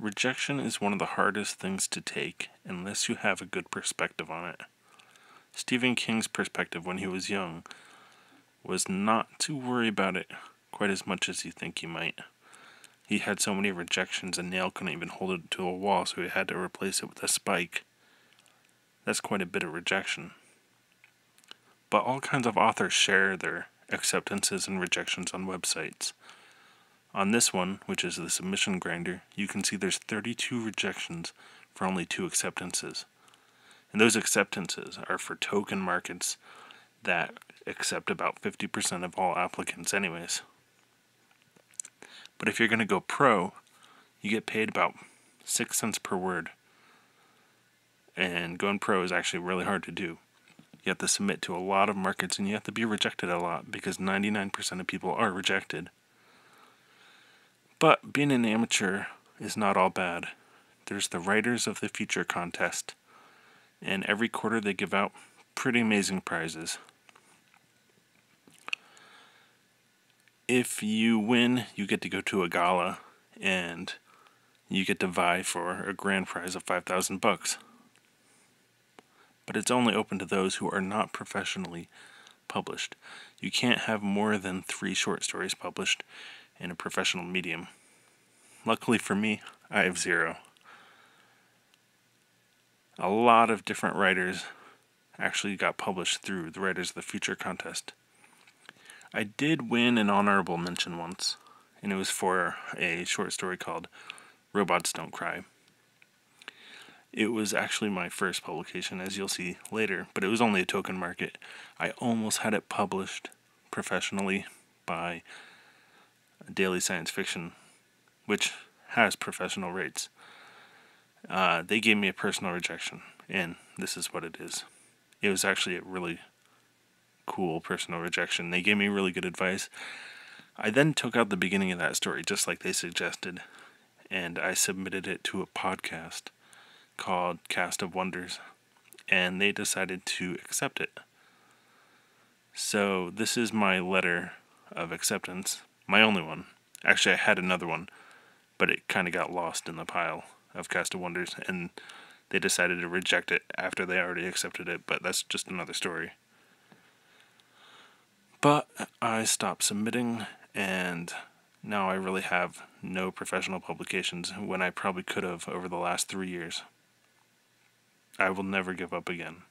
Rejection is one of the hardest things to take unless you have a good perspective on it. Stephen King's perspective when he was young was not to worry about it quite as much as you think you might. He had so many rejections a nail couldn't even hold it to a wall, so he had to replace it with a spike. That's quite a bit of rejection. But all kinds of authors share their acceptances and rejections on websites. On this one, which is the Submission Grinder, you can see there's 32 rejections for only 2 acceptances. And those acceptances are for token markets that accept about 50% of all applicants anyways. But if you're going to go pro, you get paid about 6 cents per word. And going pro is actually really hard to do. You have to submit to a lot of markets and you have to be rejected a lot because 99% of people are rejected. But being an amateur is not all bad. There's the Writers of the Future Contest, and every quarter they give out pretty amazing prizes. If you win, you get to go to a gala, and you get to vie for a grand prize of $5,000. But it's only open to those who are not professionally published. You can't have more than 3 short stories published in a professional medium. Luckily for me, I have 0. A lot of different writers actually got published through the Writers of the Future contest. I did win an honorable mention once, and it was for a short story called Robots Don't Cry. It was actually my first publication, as you'll see later, but it was only a token market. I almost had it published professionally by Daily Science Fiction, which has professional rates. They gave me a personal rejection, and this is what it is. It was actually a really cool personal rejection. They gave me really good advice. I then took out the beginning of that story, just like they suggested, and I submitted it to a podcast called Cast of Wonders, and they decided to accept it. So this is my letter of acceptance, my only one. Actually, I had another one, but it kind of got lost in the pile of Cast of Wonders, and they decided to reject it after they already accepted it, but that's just another story. But I stopped submitting, and now I really have no professional publications when I probably could have over the last 3 years. I will never give up again.